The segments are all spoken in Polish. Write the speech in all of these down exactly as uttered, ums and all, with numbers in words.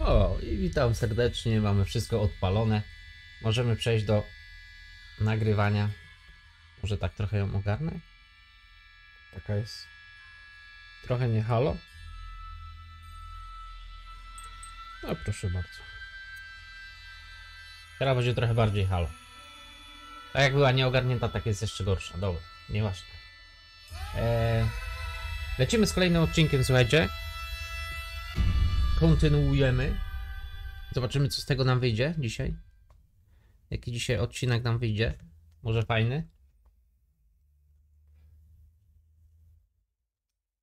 O, i witam serdecznie, mamy wszystko odpalone. Możemy przejść do nagrywania. Może tak trochę ją ogarnę? Taka jest trochę nie halo. No proszę bardzo. Teraz będzie trochę bardziej halo. Tak jak była nieogarnięta, tak jest jeszcze gorsza. Dobra, nieważne. Eee, lecimy z kolejnym odcinkiem, słuchajcie. Kontynuujemy. Zobaczymy, co z tego nam wyjdzie dzisiaj. Jaki dzisiaj odcinek nam wyjdzie. Może fajny.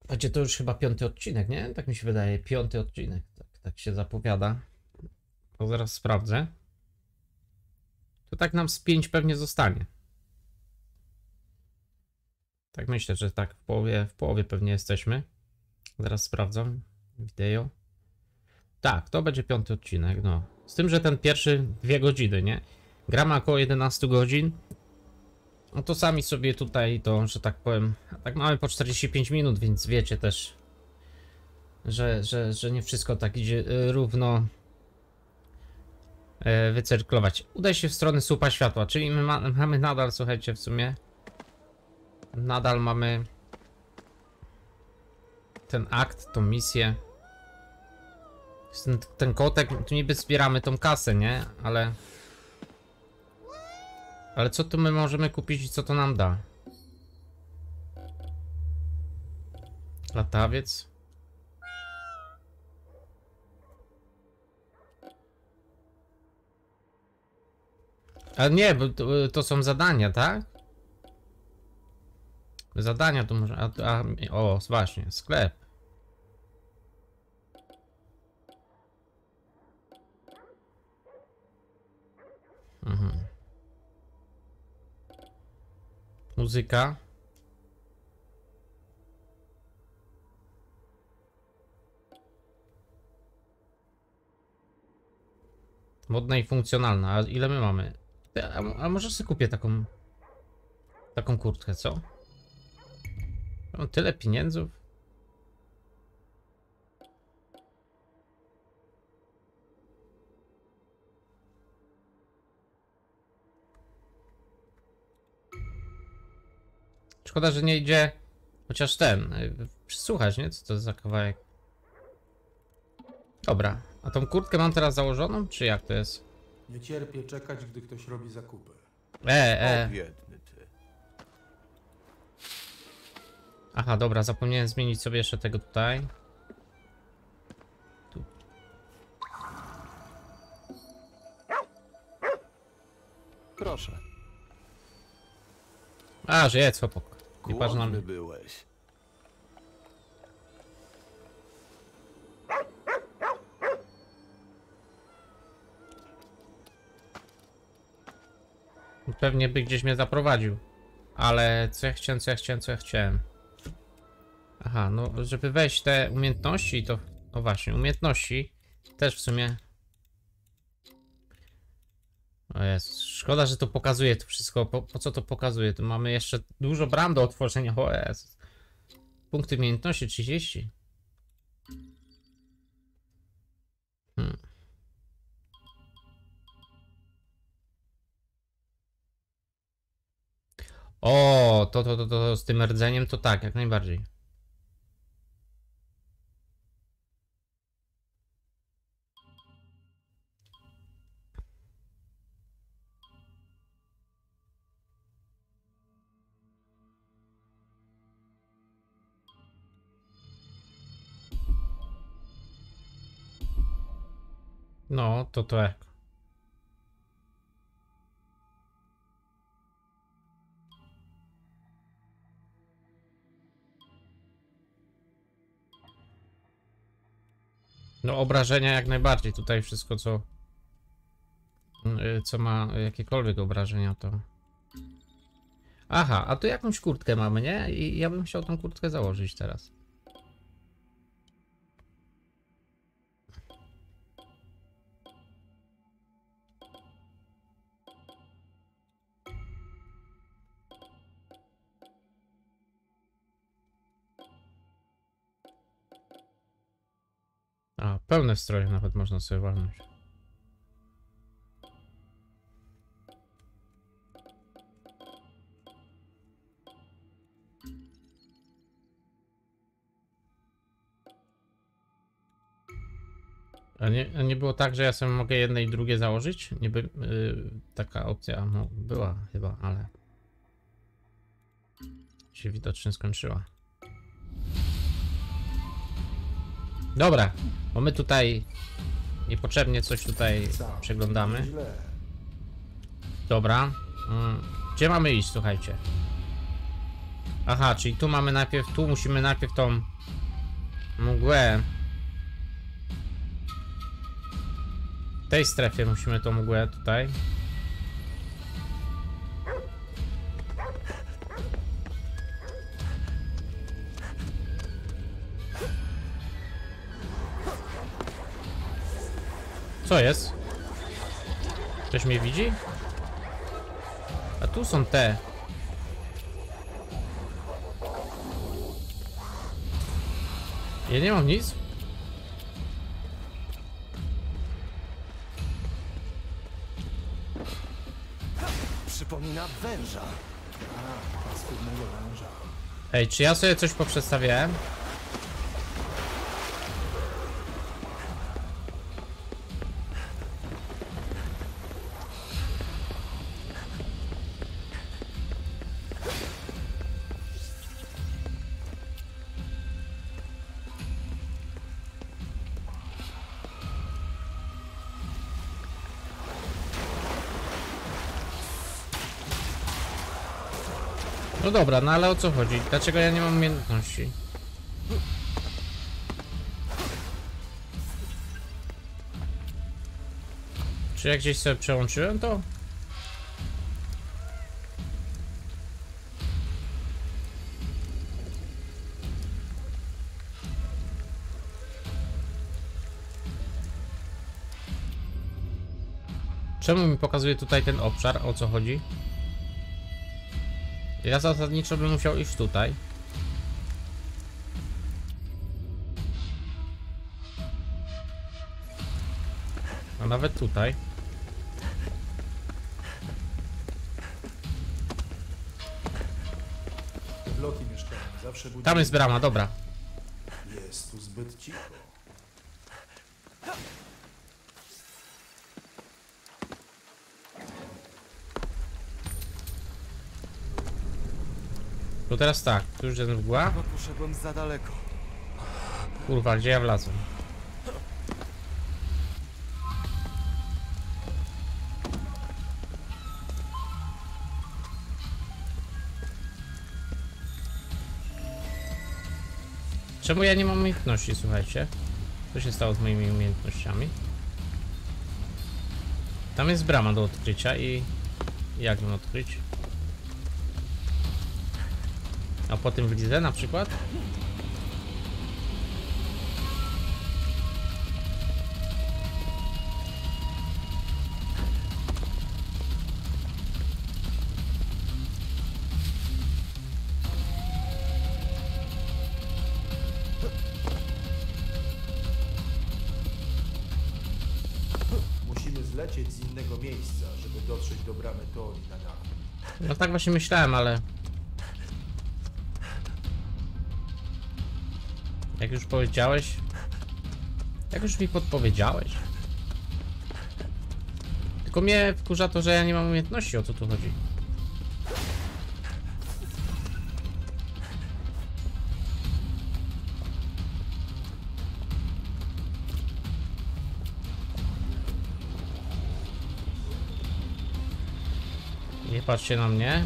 Będzie to już chyba piąty odcinek, nie? Tak mi się wydaje. Piąty odcinek. Tak, tak się zapowiada. To zaraz sprawdzę. To tak nam z pięć pewnie zostanie. Tak myślę, że tak w połowie, w połowie pewnie jesteśmy. Zaraz sprawdzam wideo. Tak, to będzie piąty odcinek, no. Z tym, że ten pierwszy dwie godziny, nie? Gra ma około jedenaście godzin. No to sami sobie tutaj to, że tak powiem, tak mamy po czterdzieści pięć minut, więc wiecie też, że, że, że nie wszystko tak idzie równo wycyrklować. Udaj się w stronę słupa światła, czyli my ma, mamy nadal, słuchajcie, w sumie nadal mamy ten akt, tą misję. Ten, ten kotek, tu niby zbieramy tą kasę, nie? Ale... Ale co tu my możemy kupić i co to nam da? Latawiec. A nie, bo to, to są zadania, tak? Zadania to może... A, a, o, właśnie, sklep. Mhm. Muzyka. Modna i funkcjonalna. A ile my mamy? A, a może sobie kupię taką taką kurtkę, co? Mam tyle pieniędzy. Szkoda, że nie idzie chociaż ten, przysłuchać, nie? Co to za kawałek? Dobra, a tą kurtkę mam teraz założoną, czy jak to jest? Nie cierpię czekać, gdy ktoś robi zakupy. E, e. Aha, dobra, zapomniałem zmienić sobie jeszcze tego tutaj. Tu. Proszę. A, że jedz, chłopak. Nie patrz na mnie. Byłeś. Pewnie by gdzieś mnie zaprowadził. Ale co ja chciałem, co ja chciałem, co ja chciałem. Aha, no żeby wejść te umiejętności, to... No właśnie, umiejętności też w sumie... O Jezus, szkoda, że to pokazuje to wszystko. Po, po co to pokazuje? Tu mamy jeszcze dużo bram do otworzenia. O Jezus. Punkty umiejętności trzydzieści. Hmm. O, to, to, to, to z tym rdzeniem to tak, jak najbardziej. No, to tak. No, obrażenia jak najbardziej. Tutaj wszystko, co... Co ma jakiekolwiek obrażenia, to... Aha, a tu jakąś kurtkę mamy, nie? I ja bym chciał tą kurtkę założyć teraz. A, pełne stroje nawet można sobie walnąć. A nie, a nie było tak, że ja sobie mogę jedne i drugie założyć? Niby yy, taka opcja no, była chyba, ale się widocznie skończyła. Dobra, bo my tutaj niepotrzebnie coś tutaj przeglądamy. Dobra. Gdzie mamy iść, słuchajcie? Aha, czyli tu mamy najpierw, tu musimy najpierw tą mgłę. W tej strefie musimy tą mgłę tutaj. Co jest? Ktoś mnie widzi? A tu są te. Ja nie mam nic. Przypomina węża. A, paskudnego węża. Ej, czy ja sobie coś poprzestawiałem? No dobra, no ale o co chodzi? Dlaczego ja nie mam umiejętności? Czy ja gdzieś sobie przełączyłem to? Czemu mi pokazuje tutaj ten obszar? O co chodzi? Ja zasadniczo bym musiał iść tutaj. A nawet tutaj. Bloki mieszkania zawsze budzi... Tam jest brama, dobra. Jest tu zbyt cicho. No teraz tak, tu już jest mgła. Poszedłem za daleko. Kurwa, gdzie ja wlazłem? Czemu ja nie mam umiejętności, słuchajcie? Co się stało z moimi umiejętnościami? Tam jest brama do odkrycia i... Jak ją odkryć? A potem wlizę na przykład? Musimy zlecieć z innego miejsca, żeby dotrzeć do bramy Tori na dach. No tak właśnie myślałem, ale... Jak już powiedziałeś, jak już mi podpowiedziałeś. Tylko mnie wkurza to, że ja nie mam umiejętności, o co tu chodzi. Nie patrzcie na mnie.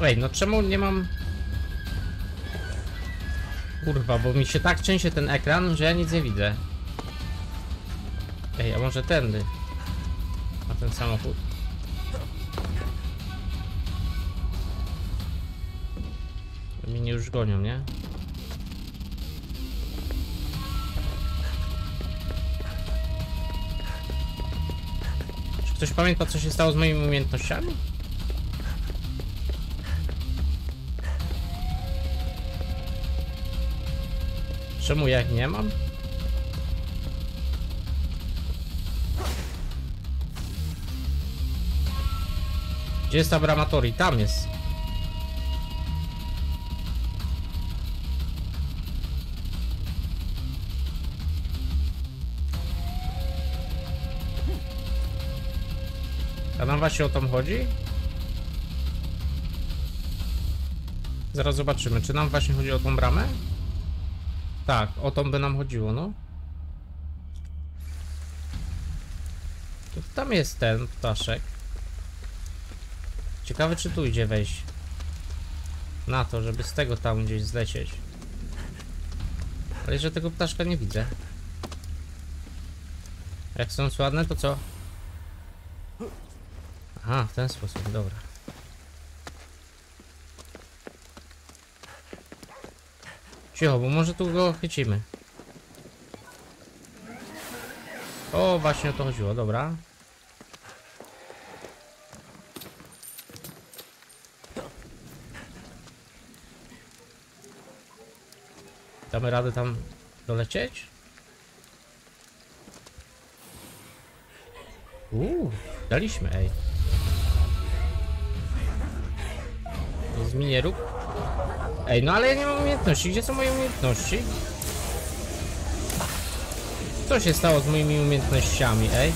Ej, no czemu nie mam... Kurwa, bo mi się tak trzęsie ten ekran, że ja nic nie widzę. Ej, a może tędy? A ten samochód? Mnie już gonią, nie? Ktoś pamięta, co się stało z moimi umiejętnościami? Czemu ja ich nie mam? Gdzie jest ta bramatorii? Tam jest. A nam właśnie o to chodzi? Zaraz zobaczymy, czy nam właśnie chodzi o tą bramę? Tak, o tą by nam chodziło, no. To tam jest ten ptaszek. Ciekawe, czy tu idzie wejść. Na to, żeby z tego tam gdzieś zlecieć. Ale jeszcze tego ptaszka nie widzę. Jak są słodne, to co? Aha, w ten sposób, dobra. Cicho, bo może tu go chycimy. O, właśnie o to chodziło, dobra. Damy radę tam dolecieć? Uuu, daliśmy, ej. Z minierów. Ej, no ale ja nie mam umiejętności. Gdzie są moje umiejętności? Co się stało z moimi umiejętnościami, ej?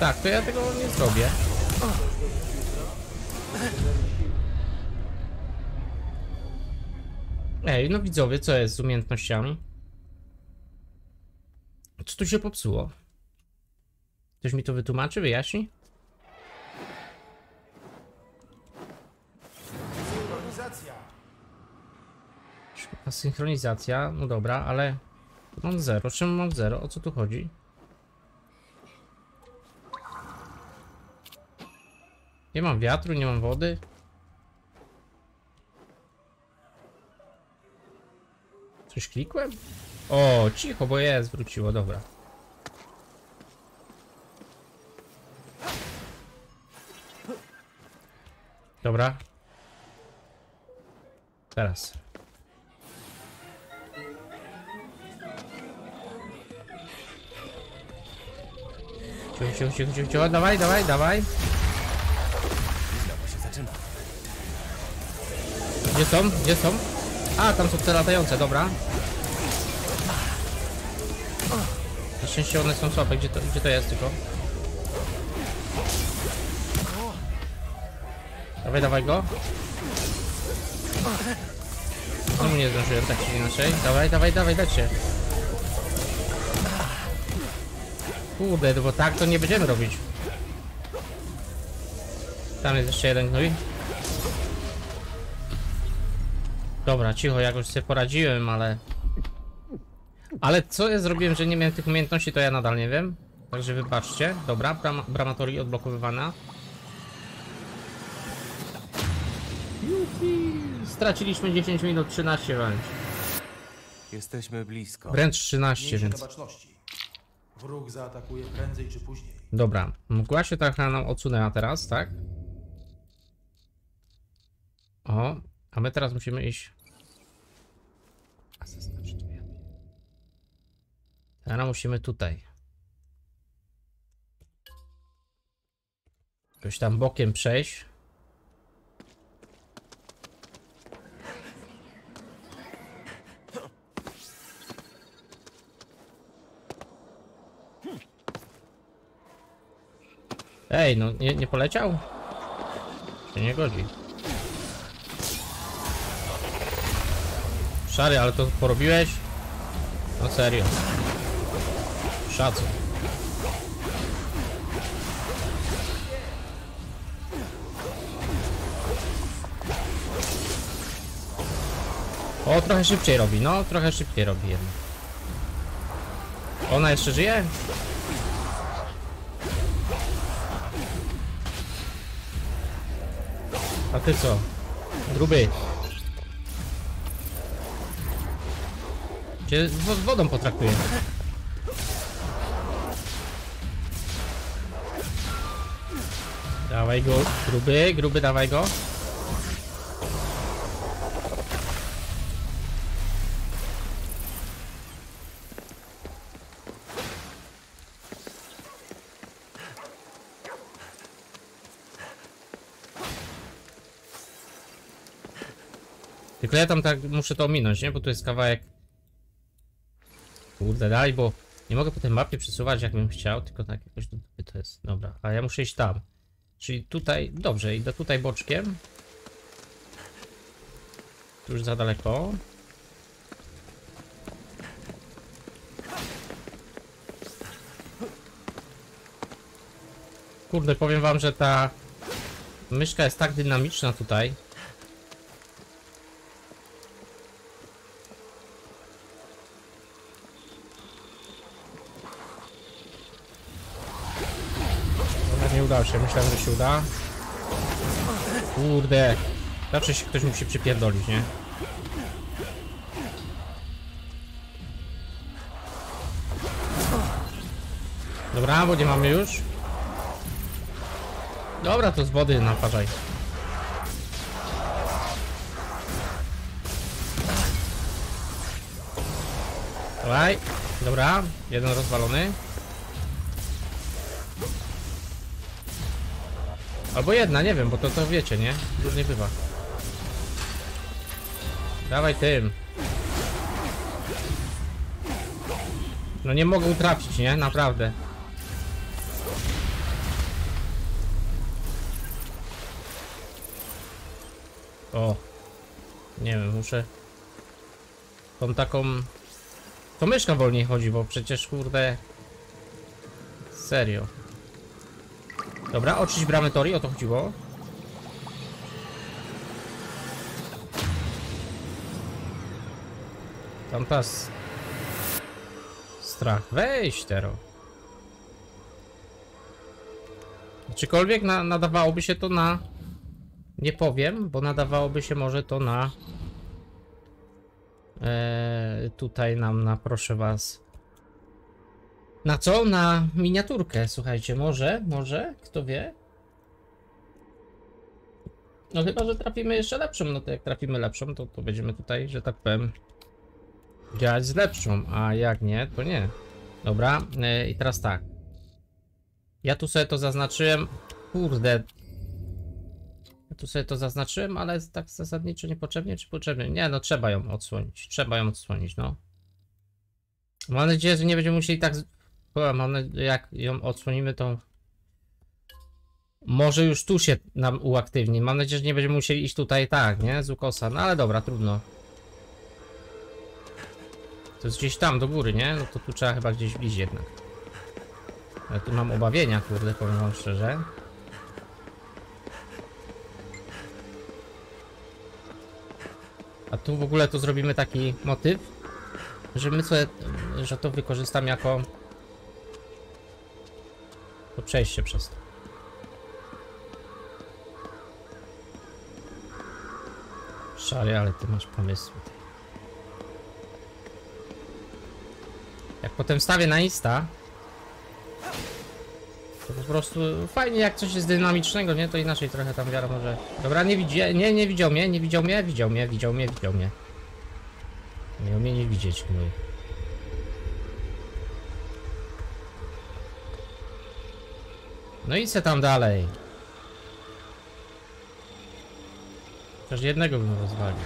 Tak, to ja tego nie zrobię. Ej, no widzowie, co jest z umiejętnościami? Co tu się popsuło? Ktoś mi to wytłumaczy, wyjaśni? Synchronizacja, no dobra, ale mam zero. Czemu mam zero? O co tu chodzi? Nie mam wiatru, nie mam wody. Coś klikłem? O, cicho, bo je zwróciło, dobra. Dobra. Teraz. Cicho, cicho, cicho, cicho, dawaj, dawaj, dawaj. Gdzie są? Gdzie są? A, tam są te latające, dobra. Na szczęście one są słabe, gdzie to, gdzie to jest tylko? Dawaj, dawaj go. No nie zdążyłem tak czy inaczej. Dawaj, dawaj, dawaj, dać się. Kurde, bo tak to nie będziemy robić. Tam jest jeszcze jeden gnój. Dobra, cicho, jakoś sobie poradziłem, ale... Ale co ja zrobiłem, że nie miałem tych umiejętności, to ja nadal nie wiem. Także wybaczcie. Dobra, bram bramatorii odblokowywana. Jupi! Straciliśmy dziesięć minut, trzynaście wręcz. Jesteśmy blisko. Wręcz trzynaście, więc... Wróg zaatakuje prędzej czy później. Dobra, mgła się trochę nam odsunęła teraz, tak? O, a my teraz musimy iść. A zaznaczy tu ja. Teraz musimy tutaj. Jakoś tam bokiem przejść. Ej, no nie, nie poleciał? Się nie godzi. Szary, ale to porobiłeś? No serio. Szacun. O, trochę szybciej robi, no trochę szybciej robi jednak. Ona jeszcze żyje? A ty co? Gruby. Cię z wodą potraktuję. Dawaj go, gruby, gruby, dawaj go. Tylko ja tam tak muszę to ominąć, nie? Bo tu jest kawałek. Kurde, dalej, bo nie mogę po tej mapie przesuwać, jakbym chciał, tylko tak jakoś do dupy to jest. Dobra, a ja muszę iść tam. Czyli tutaj, dobrze, idę tutaj boczkiem. Tu już za daleko. Kurde, powiem wam, że ta myszka jest tak dynamiczna tutaj. Myślałem, że się uda. Kurde. Zawsze się ktoś musi przypierdolić, nie? Dobra, bo nie mamy już. Dobra, to z wody naparzaj. Dawaj. Dobra, jeden rozwalony. Albo jedna, nie wiem, bo to, to wiecie, nie? Różnie bywa. Dawaj tym. No nie mogę trafić, nie? Naprawdę. O. Nie wiem, muszę... Tą taką... To myszka wolniej chodzi, bo przecież, kurde... Serio. Dobra, oczyść bramę Tori, o to chodziło. Tam pas. Strach, weź Tero. Czykolwiek na, nadawałoby się to na... Nie powiem, bo nadawałoby się może to na... Eee, tutaj nam na, proszę was... Na co? Na miniaturkę, słuchajcie, może, może, kto wie? No chyba, że trafimy jeszcze lepszą, no to jak trafimy lepszą, to, to będziemy tutaj, że tak powiem, działać z lepszą, a jak nie, to nie. Dobra, yy, i teraz tak. Ja tu sobie to zaznaczyłem, kurde. Ja tu sobie to zaznaczyłem, ale tak zasadniczo niepotrzebnie, czy potrzebnie? Nie, no trzeba ją odsłonić, trzeba ją odsłonić, no. Mam nadzieję, że nie będziemy musieli tak... Mam nadzieję, jak ją odsłonimy, to... Może już tu się nam uaktywni. Mam nadzieję, że nie będziemy musieli iść tutaj tak, nie? Z ukosa. No ale dobra, trudno. To jest gdzieś tam, do góry, nie? No to tu trzeba chyba gdzieś bliżej jednak. Ale tu mam obawienia, kurde, powiem wam szczerze. A tu w ogóle to zrobimy taki motyw, że my sobie... że to wykorzystam jako... To przejście przez to. Szary, ale ty masz pomysły. Jak potem stawię na Insta, to po prostu fajnie, jak coś jest dynamicznego, nie? To inaczej trochę tam wiara może... Dobra, nie widzi... Nie, nie widział mnie, nie widział mnie, widział mnie, widział mnie, widział mnie. Miał mnie nie widzieć, mój. No i co tam dalej? Chociaż jednego bym rozwalił.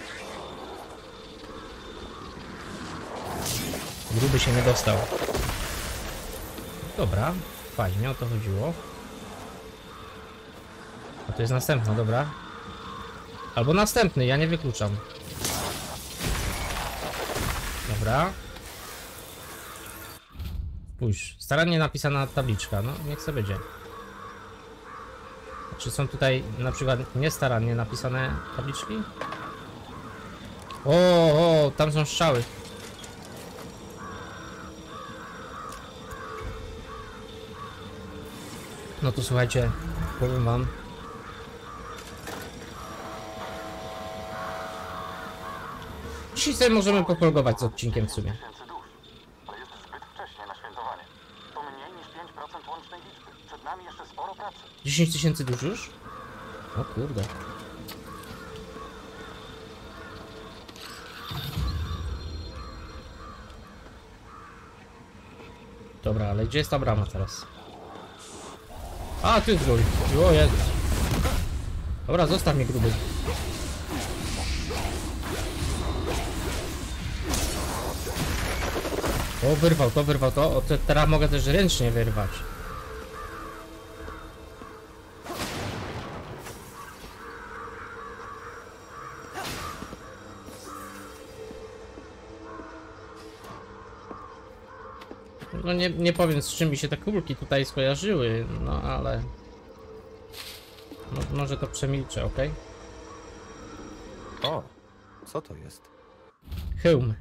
Gruby się nie dostał. Dobra, fajnie, o to chodziło. A to jest następna, dobra. Albo następny, ja nie wykluczam. Dobra. Spójrz, starannie napisana tabliczka, no niech sobie będzie. Czy są tutaj na przykład niestarannie napisane tabliczki? O, o, tam są strzały. No to słuchajcie, powiem wam. Dzisiaj sobie możemy popolgować z odcinkiem w sumie. dziesięć tysięcy dusz już? O kurde. Dobra, ale gdzie jest ta brama teraz? A, ty wziął. O Jezus. Dobra, zostaw mnie, gruby. O, wyrwał to, wyrwał to. O, te, teraz mogę też ręcznie wyrwać. No nie, nie powiem, z czym mi się te kulki tutaj skojarzyły, no ale... No, może to przemilczę, ok? O, co to jest? Hełm.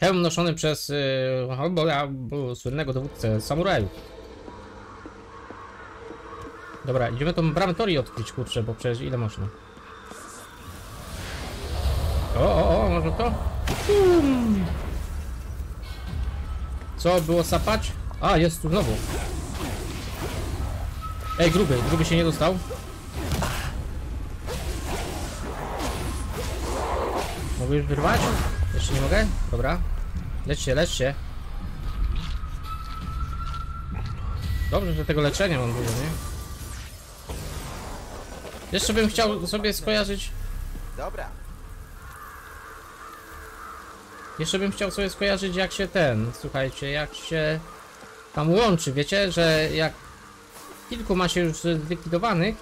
Hełm noszony przez yy, albo, albo słynnego dowódcę samuraju. Dobra, idziemy tą bramę Torii odkryć, kurczę, bo przecież ile można. O, o, o, może to? Bum. Co było sapać? A, jest tu znowu. Ej, gruby, gruby się nie dostał. Mogę już wyrwać? Jeszcze nie mogę? Dobra. Lecz się, lecz się. Dobrze, że tego leczenia mam dużo, nie? Jeszcze bym chciał sobie skojarzyć... Dobra. Jeszcze bym chciał sobie skojarzyć, jak się ten, słuchajcie, jak się tam łączy, wiecie, że jak kilku ma się już zlikwidowanych,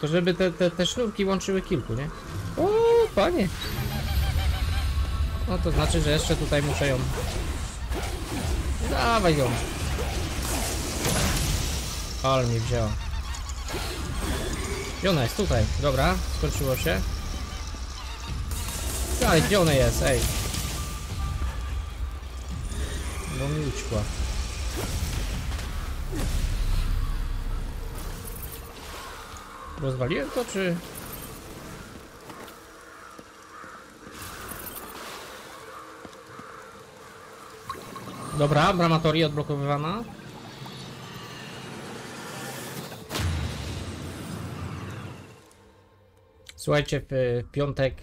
to żeby te, te, te sznurki łączyły kilku, nie? O, panie! No to znaczy, że jeszcze tutaj muszę ją... Dawaj ją! Ale mnie wzięła. I ona jest tutaj, dobra, skończyło się. Dalej, gdzie ona jest, ej? Bo mi uciekła. Rozwaliłem to, czy... Dobra, brama Torii odblokowywana. Słuchajcie, w piątek...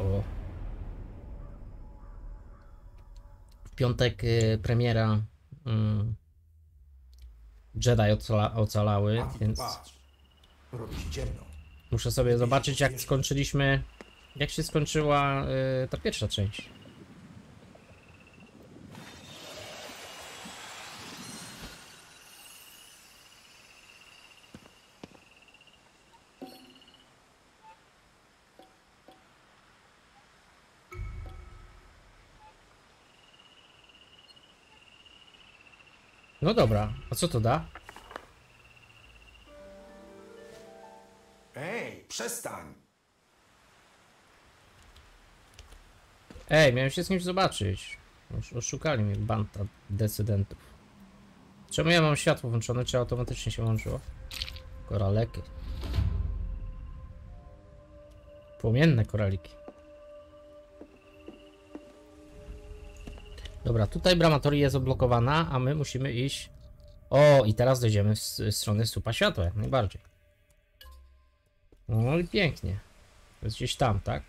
O. W piątek y, premiera y, Jedi ocala, ocalały, więc muszę sobie zobaczyć, jak skończyliśmy, jak się skończyła y, ta pierwsza część. No dobra, a co to da? Ej, przestań! Ej, miałem się z kimś zobaczyć. Oszukali mnie banda decydentów. Czemu ja mam światło włączone? Czy automatycznie się włączyło? Koraleki. Płomienne koraliki. Dobra, tutaj brama Torii jest odblokowana, a my musimy iść... O, i teraz dojdziemy z strony słupa światła, jak najbardziej. No i pięknie. To jest gdzieś tam, tak?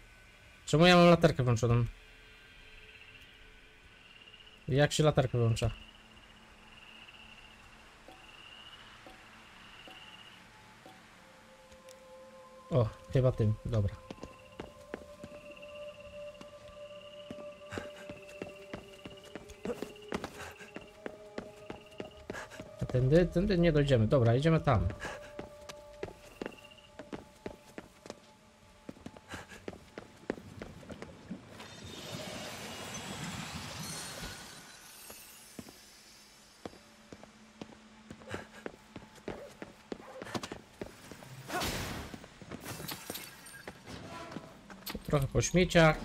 Czemu ja mam latarkę włączoną? Jak się latarkę włącza? O, chyba tym, dobra. Tędy, tędy nie dojdziemy. Dobra, idziemy tam. Trochę po śmieciach.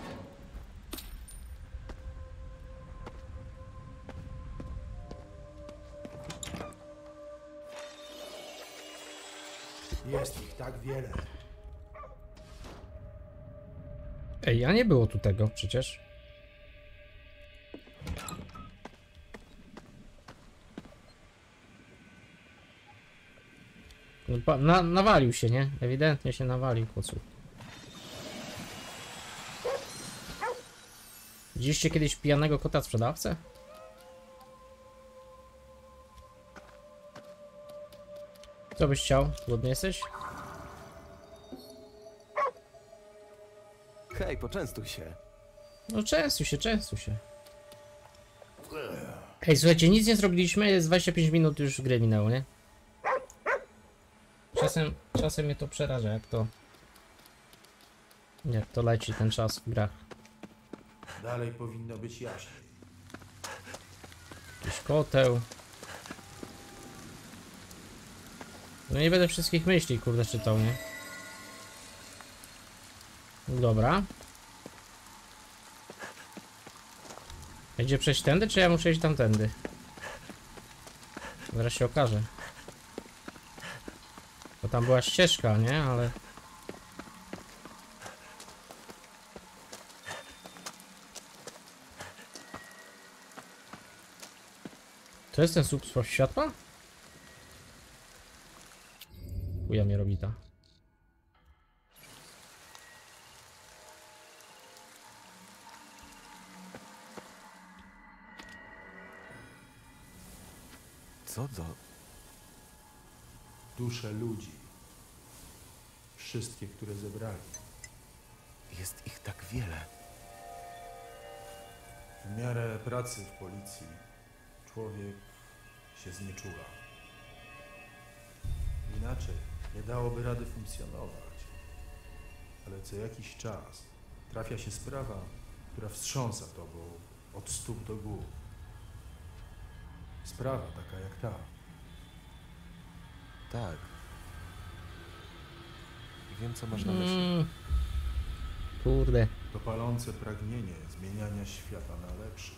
Wiele. Ej, a nie było tu tego przecież. No, na, nawalił się, nie? Ewidentnie się nawalił, kocu. Widzieliście kiedyś pijanego kota sprzedawcę? Co byś chciał? Głodny jesteś? Hej, poczęstuj się. No częstuj się, częstuj się. Hej, słuchajcie, nic nie zrobiliśmy, jest dwadzieścia pięć minut już gry minęło, nie? Czasem, czasem mnie to przeraża, jak to... Jak to leci ten czas w grach. Dalej powinno być jaśniej. Jakiś koteł. No nie będę wszystkich myśli, kurde, czytał, nie? Dobra. Będzie przejść tędy, czy ja muszę iść tamtędy? Zaraz się okaże. Bo tam była ścieżka, nie? Ale... To jest ten słup światła? Chuja mnie robi ta. Co to? Dusze ludzi. Wszystkie, które zebrali. Jest ich tak wiele. W miarę pracy w policji człowiek się znieczuła. Inaczej nie dałoby rady funkcjonować. Ale co jakiś czas trafia się sprawa, która wstrząsa tobą od stóp do głów. Sprawa taka jak ta. Tak. Wiem, co masz na myśli. Mm. Kurde. To palące pragnienie zmieniania świata na lepszy.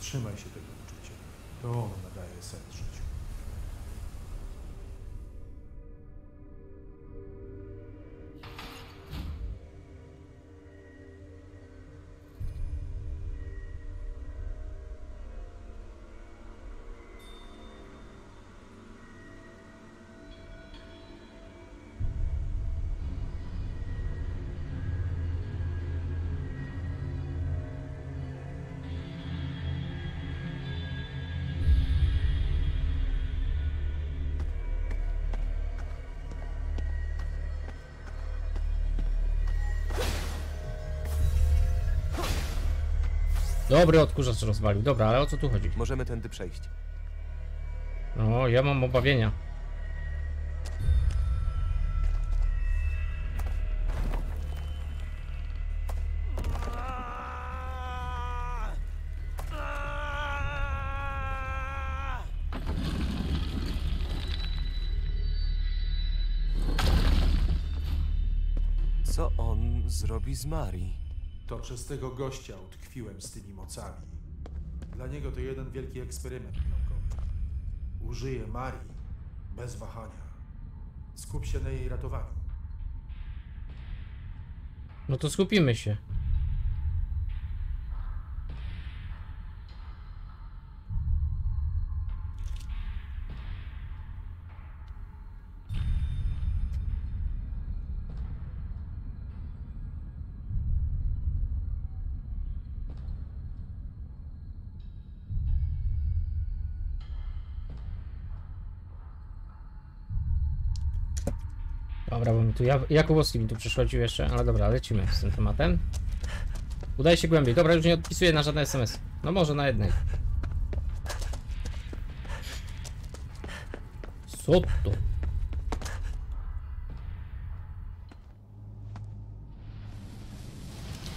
Trzymaj się tego uczucia. To ono nadaje sens życiu. Dobry odkurzacz rozwalił. Dobra, ale o co tu chodzi? Możemy tędy przejść. No, ja mam obawienia. Co on zrobi z Marii? To przez tego gościa utkwiłem z tymi mocami. Dla niego to jeden wielki eksperyment naukowy. Użyję Marii bez wahania. Skup się na jej ratowaniu. No to skupimy się. Dobra, bo mi tu, Jakubowski mi tu przychodził jeszcze, ale dobra, lecimy z tym tematem. Udaj się głębiej. Dobra, już nie odpisuję na żadne es em es. No może na jednej. Co to?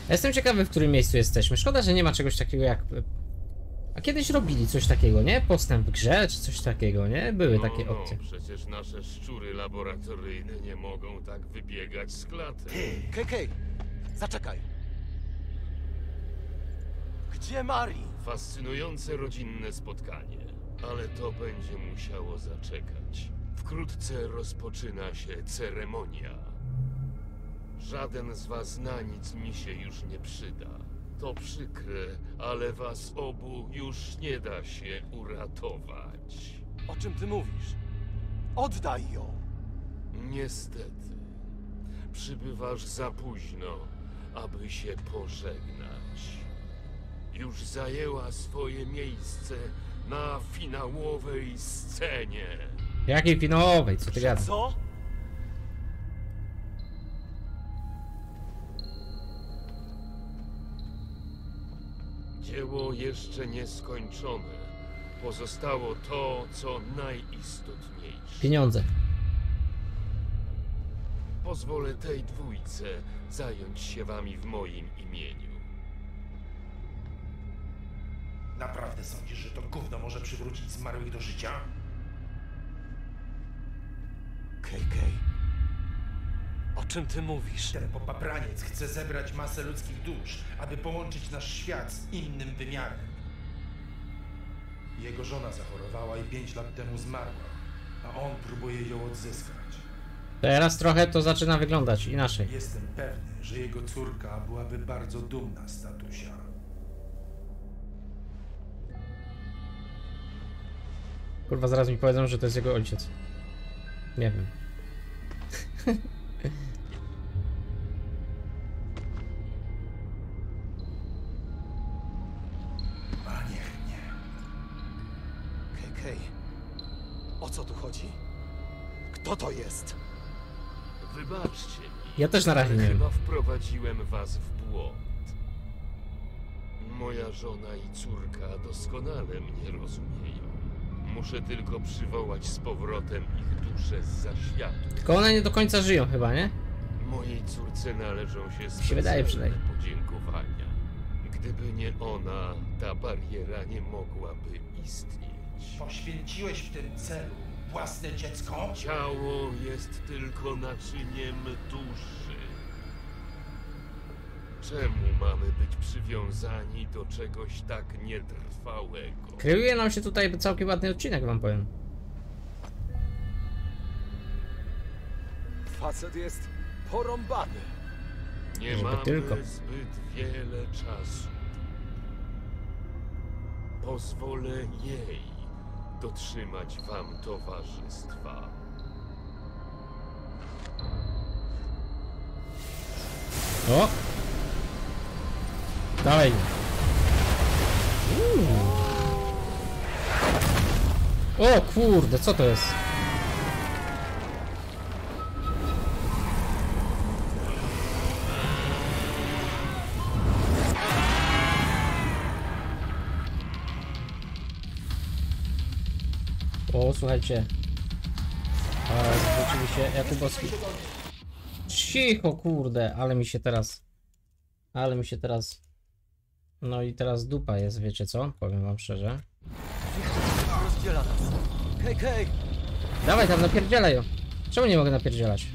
Jestem ciekawy, w którym miejscu jesteśmy. Szkoda, że nie ma czegoś takiego jak... A kiedyś robili coś takiego, nie? Postęp w grze, czy coś takiego, nie? Były no, takie opcje. No, przecież nasze szczury laboratoryjne nie mogą tak wybiegać z klatek. Hej, hej, zaczekaj! Gdzie Marii? Fascynujące rodzinne spotkanie, ale to będzie musiało zaczekać. Wkrótce rozpoczyna się ceremonia. Żaden z was na nic mi się już nie przyda. To przykre, ale was obu już nie da się uratować. O czym ty mówisz? Oddaj ją! Niestety, przybywasz za późno, aby się pożegnać. Już zajęła swoje miejsce na finałowej scenie. Jakiej finałowej? Co ty gadasz? Co? Dzieło jeszcze nieskończone. Pozostało to, co najistotniejsze. Pieniądze. Pozwolę tej dwójce zająć się wami w moim imieniu. Naprawdę sądzisz, że to gówno może przywrócić zmarłych do życia? K K, o czym ty mówisz? Ten popapraniec chce zebrać masę ludzkich dusz, aby połączyć nasz świat z innym wymiarem. Jego żona zachorowała i pięć lat temu zmarła, a on próbuje ją odzyskać. Teraz trochę to zaczyna wyglądać inaczej. Jestem pewny, że jego córka byłaby bardzo dumna z tatusia. Kurwa, zaraz mi powiedzą, że to jest jego ojciec. Nie wiem. Co to jest? Wybaczcie mi. Ja też na razie nie wiem. Chyba wprowadziłem was w błąd. Moja żona i córka doskonale mnie rozumieją. Muszę tylko przywołać z powrotem ich dusze z zaświatów. Tylko one nie do końca żyją chyba, nie? Mojej córce należą się specjalne podziękowania. Gdyby nie ona, ta bariera nie mogłaby istnieć. Poświęciłeś w tym celu własne dziecko? Ciało jest tylko naczyniem duszy. Czemu mamy być przywiązani do czegoś tak nietrwałego? Kryje nam się tutaj całkiem ładny odcinek, wam powiem. Facet jest porąbany. Nie mamy tylko zbyt wiele czasu. Pozwolę jej dotrzymać wam towarzystwa. O! Dawaj! Uuu. O kurde, co to jest? O, słuchajcie, zwrócił się Jakubowski. Cicho, kurde, ale mi się teraz, ale mi się teraz, no i teraz dupa jest, wiecie co? Powiem wam szczerze. Hej, hej! Dawaj tam, napierdzielaj ją. Czemu nie mogę napierdzielać?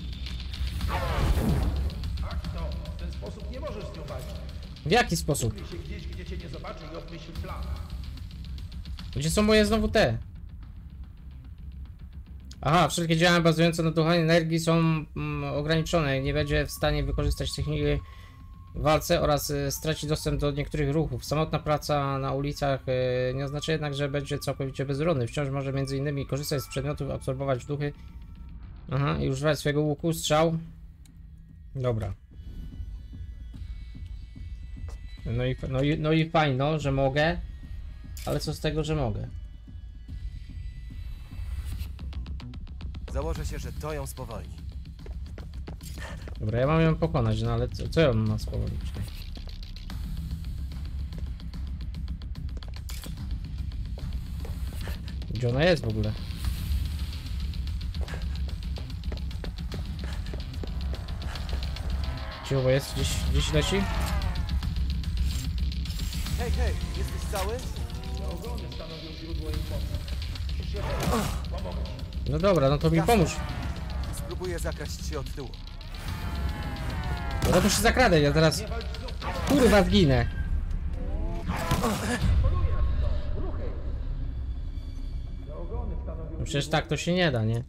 W ten sposób nie możesz się obalić. W jaki sposób? Gdzie są moje znowu te? Aha, wszelkie działania bazujące na duchach energii są mm, ograniczone. Nie będzie w stanie wykorzystać techniki w walce oraz y, straci dostęp do niektórych ruchów. Samotna praca na ulicach y, nie oznacza jednak, że będzie całkowicie bezronny. Wciąż może między innymi korzystać z przedmiotów, absorbować duchy. Aha, i używać swojego łuku, strzał. Dobra. No i, no i, no i fajno, że mogę. Ale co z tego, że mogę? Założę się, że to ją spowolni. Dobra, ja mam ją pokonać, no ale co, co ją ma spowolnić? Gdzie ona jest w ogóle? Cicho, bo jest? Gdzieś, gdzieś leci? Hej, hej, jesteś cały? Te ogony stanowią źródło i no dobra, no to mi pomóż. Spróbuję zakraść się od tyłu. No to się zakradę, ja teraz kurwa zginę. No przecież tak to się nie da, nie?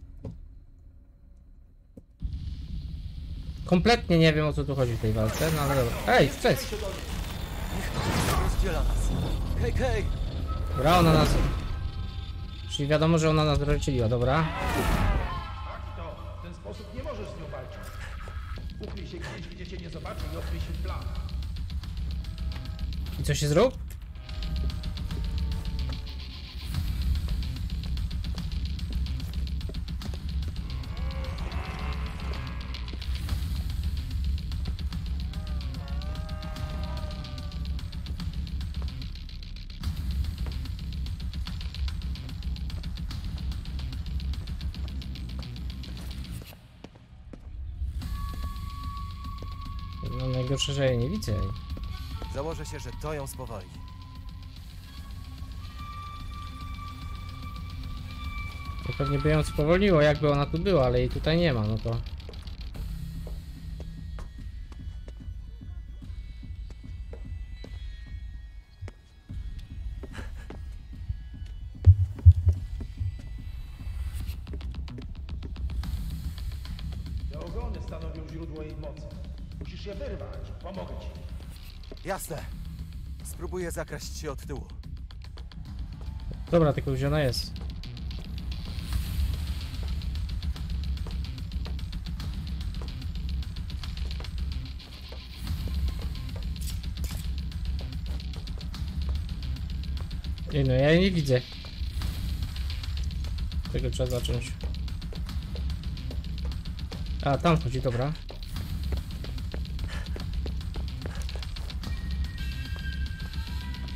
Kompletnie nie wiem, o co tu chodzi w tej walce, no ale dobra. Ej, cześć! Dobra, ona nas... Czyli wiadomo, że ona nas rozdzieliła, dobra. Ukryj się gdzieś, gdzie cię nie zobaczy i odkryj się w plan. I co się zrób? Najgorsze, że jej nie widzę. Założę się, że to ją spowoli. To pewnie by ją spowolniło, jakby ona tu była, ale jej tutaj nie ma, no to... Te ogony stanowią źródło jej mocy. Musisz je wyrwać. Pomogę ci. Jasne. Spróbuję zakraść się od tyłu. Dobra, tylko gdzie ona jest? Ej, no ja jej nie widzę. Tego trzeba zacząć. A, tam chodzi, dobra.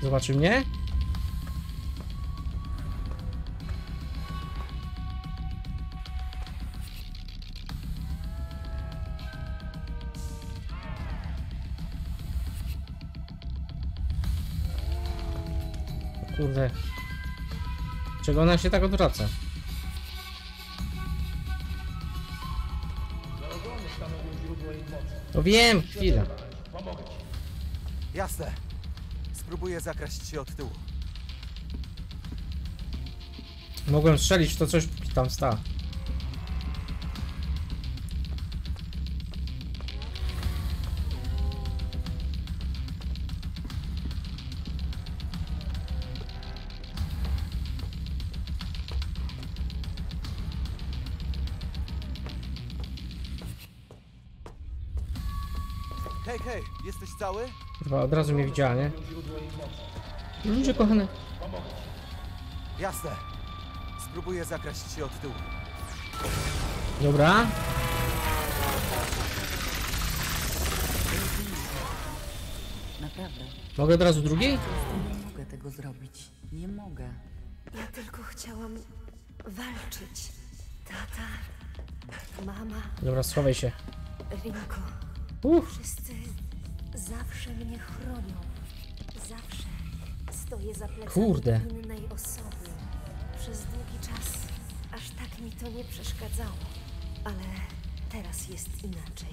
Zobaczy mnie? O kurde. Czego ona się tak odwraca? To wiem, chwilę. Jasne. Spróbuję zakraść się od tyłu. Mogłem strzelić w to coś, póki tam sta. Hej, hej, jesteś cały? Chyba od razu mnie widziała, nie? Ludzie kochane. Jasne. Spróbuję zakraść się od tyłu. Dobra. Naprawdę. Mogę od razu drugiej? Nie mogę tego zrobić. Nie mogę. Ja tylko chciałam walczyć. Tata, mama. Dobra, schowaj się. Rinko. Uff. Wszyscy zawsze mnie chronią. Zawsze stoję za plecami innej osoby. Przez długi czas aż tak mi to nie przeszkadzało. Ale teraz jest inaczej.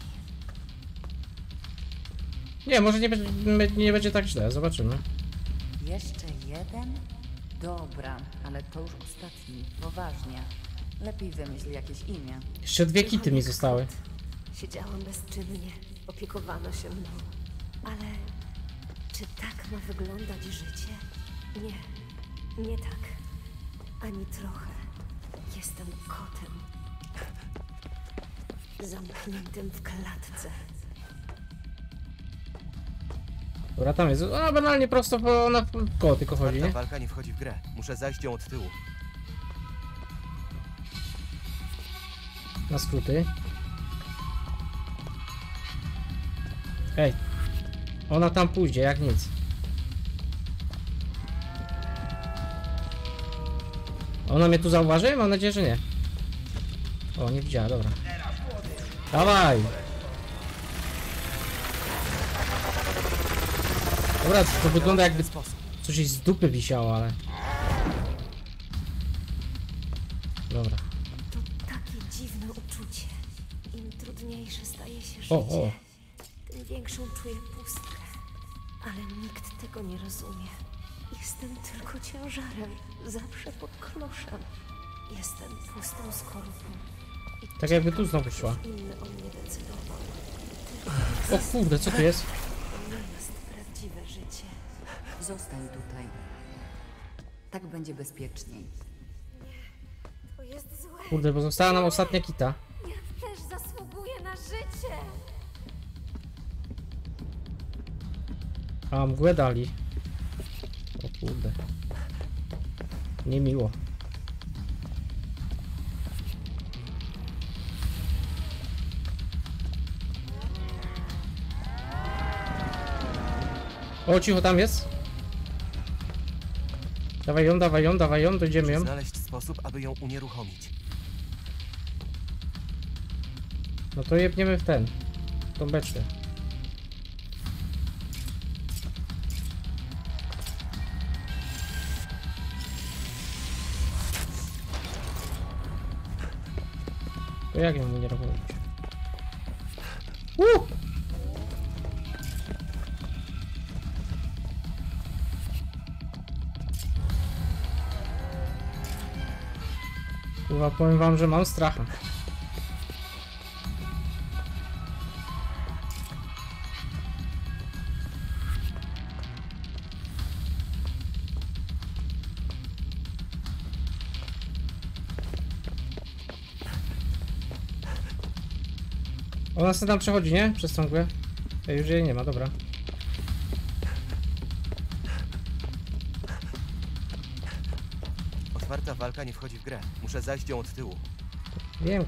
Nie, może nie, be nie będzie tak źle. Zobaczymy. Jeszcze jeden? Dobra, ale to już ostatni. Poważnie. Lepiej wymyśl jakieś imię. Jeszcze dwie kity mi zostały. Siedziałam bezczynnie. Opiekowano się mną. Ale czy tak ma wyglądać życie? Nie, nie tak. Ani trochę. Jestem kotem. Zamkniętym w klatce. Dobra, tam jest. Ona banalnie prosto po, na koło tylko chodzi, nie? Ta walka nie wchodzi w grę. Muszę zajść ją od tyłu. Na skróty. Ej, ona tam pójdzie jak nic. Ona mnie tu zauważy? Mam nadzieję, że nie. O, nie widziała, dobra. Dawaj! Dobra, to wygląda jakby coś jej z dupy wisiało, ale... Dobra. To takie dziwne uczucie. Im trudniejsze staje się życie. O, o. Większą czuję pustkę, ale nikt tego nie rozumie. Jestem tylko ciężarem, zawsze pod kloszem. Jestem pustą skorupą. I tak jakby tu znowu szła. Inny o mnie decydował. O kurde, co tu jest? To nie jest prawdziwe życie. Zostań tutaj. Tak będzie bezpieczniej. Nie, to jest złe. Kurde, bo została nam ostatnia kita. Ja też zasługuję na życie. A mgłę dali. O kurde. Niemiło. O, cicho, tam jest. Dawaj ją, dawaj ją, dawaj ją, dojdziemy ją. Znaleźć sposób, aby ją unieruchomić. No to jebniemy w ten, w tą beczkę. To jak ją unieruchomić? Uuu! Chyba powiem wam, że mam stracha. Ona sobie tam przechodzi, nie? Przez tą mgłę. Ja już jej nie ma, dobra. Otwarta walka nie wchodzi w grę. Muszę zajść ją od tyłu. Wiem.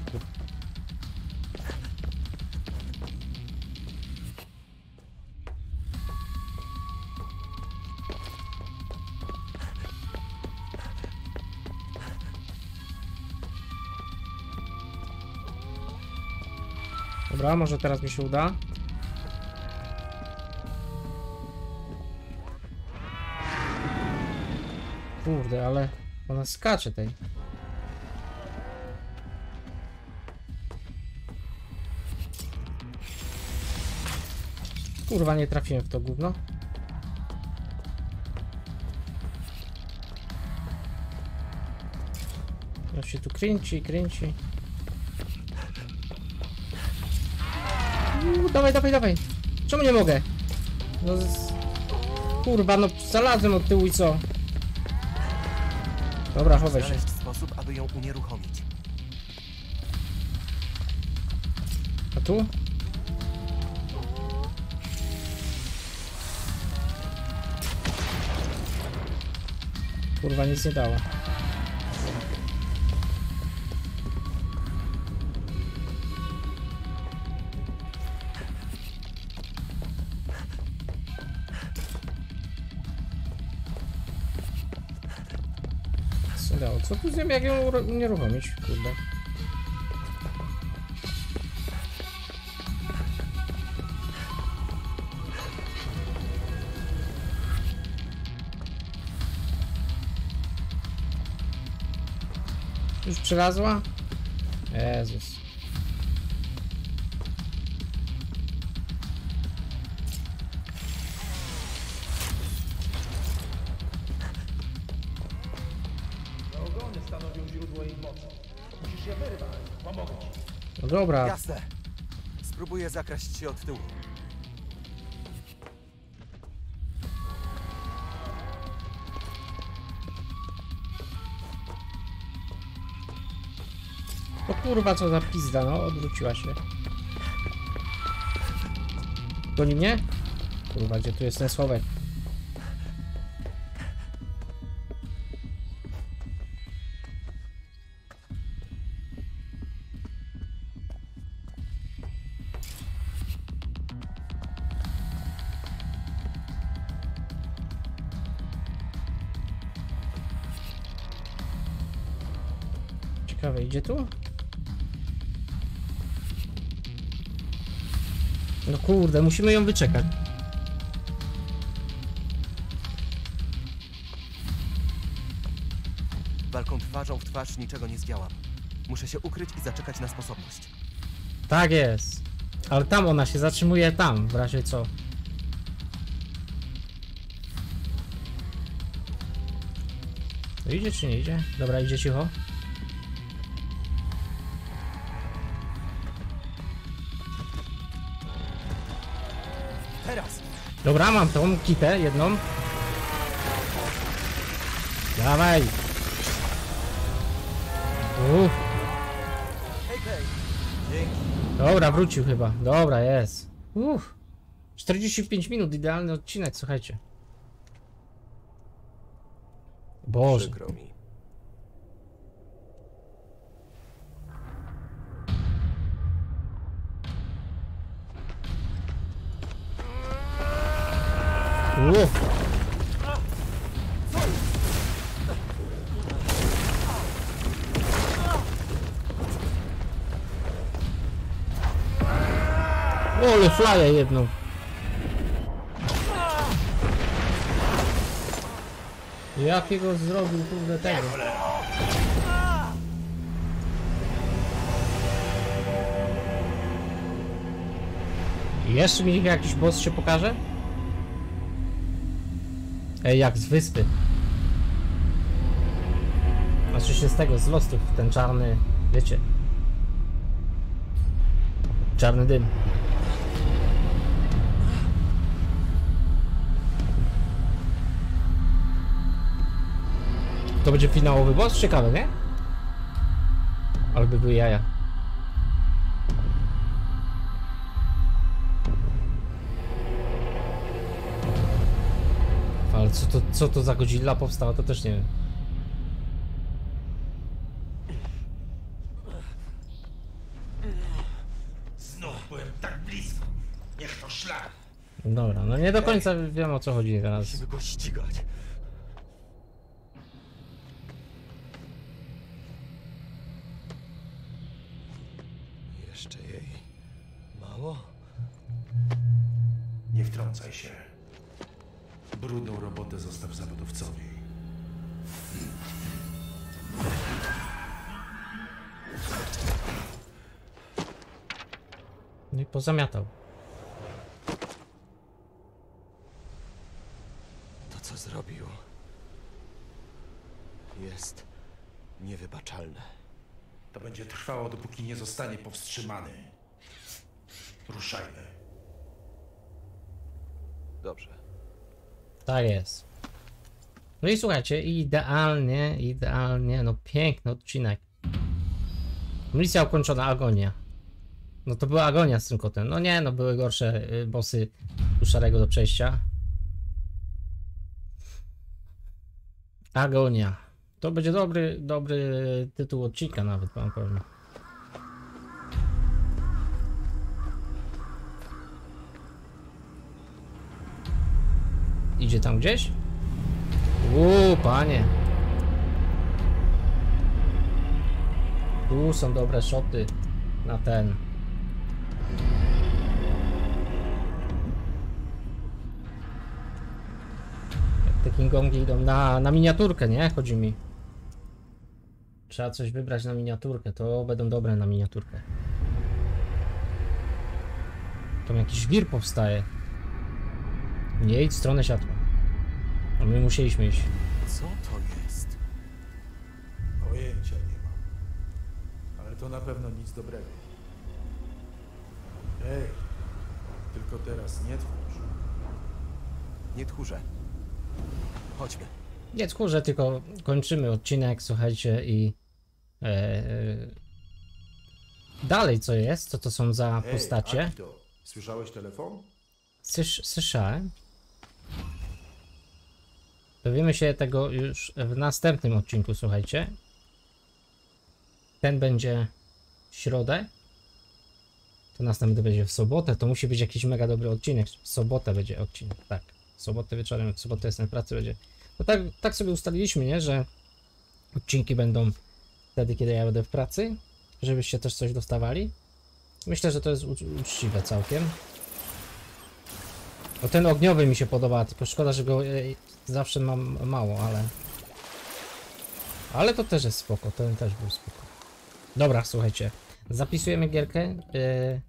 Dobra, może teraz mi się uda. Kurde, ale ona skacze tej. Kurwa, nie trafiłem w to gówno. Ja się tu kręci, kręci. Uuu, dawaj, dawaj, dawaj. Czemu nie mogę? No z... Kurwa, no zalazłem od tyłu i co? Dobra, chowaj się. Sposób, aby ją unieruchomić. A tu? Kurwa, nic nie dało. Co tu zjem, jak ją unieruchomić? Kurde. Już przelazła? Jezus. Dobra. Jasne. Spróbuję zakraść się od tyłu. O kurwa, co za pizda, no. Odwróciła się. Goni mnie? Kurwa, gdzie tu jest ten Słowek? Idzie tu? No kurde, musimy ją wyczekać. Walką twarzą w twarz niczego nie zdziałam. Muszę się ukryć i zaczekać na sposobność. Tak jest. Ale tam ona się zatrzymuje, tam w razie co. To idzie czy nie idzie? Dobra, idzie cicho. Dobra, mam tą kitę jedną. Dawaj. Uff. Dobra, wrócił chyba. Dobra, jest. Uff. czterdzieści pięć minut, idealny odcinek, słuchajcie. Boże. Przykro mi. Uff. Ole flaję jedną. Jakiego zrobił kurde tego? Jeszcze mi jakiś boss się pokaże? Ej, jak z wyspy. Znaczy się z tego, z Lostów, ten czarny, wiecie. Czarny dym. To będzie finałowy boss? Ciekawe, nie? Ale by były jaja. Ale co to, co to za Godzilla powstała, to też nie wiem. Znowu byłem tak blisko. Niech to szlak. Dobra, no nie do końca wiem, o co chodzi teraz. Musimy go ścigać. Jeszcze jej mało? Nie wtrącaj się. Brudną robotę zostaw zawodowcowi. No i pozamiatał. To, co zrobił, jest niewybaczalne. To będzie trwało, dopóki nie zostanie powstrzymany. Ruszajmy. Dobrze. Tak jest. No i słuchajcie, idealnie, idealnie, no piękny odcinek. Misja ukończona, agonia. No to była agonia z tym kotem. No nie, no były gorsze bossy u Szarego do przejścia. Agonia. To będzie dobry, dobry tytuł odcinka nawet, mam pewnie. Idzie tam gdzieś? Uuu, panie. Tu są dobre szoty na ten. Te Kingongi idą na, na miniaturkę, nie? Chodzi mi. Trzeba coś wybrać na miniaturkę, to będą dobre na miniaturkę. Tam jakiś wir powstaje. Nie idź w stronę światła. A my musieliśmy iść. Co to jest? Pojęcia nie mam. Ale to na pewno nic dobrego. Ej, tylko teraz nie tchórz. Nie tchórzę. Chodźmy. Nie tchórze, tylko kończymy odcinek, słuchajcie, i e, e, dalej co jest, co to są za Ej, postacie. Akito, słyszałeś telefon? Słysz, słyszałem. Dowiemy się tego już w następnym odcinku, słuchajcie. Ten będzie w środę. To następny będzie w sobotę, to musi być jakiś mega dobry odcinek. W sobotę będzie odcinek, tak. W sobotę wieczorem, w sobotę jestem w pracy, będzie. No tak, tak sobie ustaliliśmy, nie? Że odcinki będą wtedy, kiedy ja będę w pracy, żebyście też coś dostawali. Myślę, że to jest uczciwe całkiem. No ten ogniowy mi się podoba, tylko szkoda, że go e, zawsze mam mało, ale... Ale to też jest spoko, ten też był spoko. Dobra, słuchajcie, zapisujemy gierkę. E...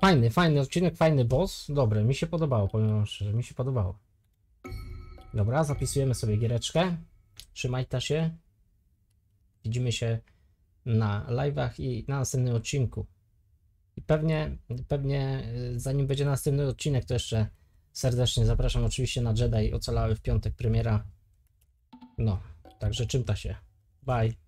Fajny, fajny odcinek, fajny boss. Dobre, mi się podobało, powiem szczerze, mi się podobało. Dobra, zapisujemy sobie giereczkę. Trzymajcie się. Widzimy się na live'ach i na następnym odcinku. I pewnie, pewnie zanim będzie następny odcinek, to jeszcze serdecznie zapraszam oczywiście na Jedi Ocalały w piątek premiera. No, także czymta się. Bye.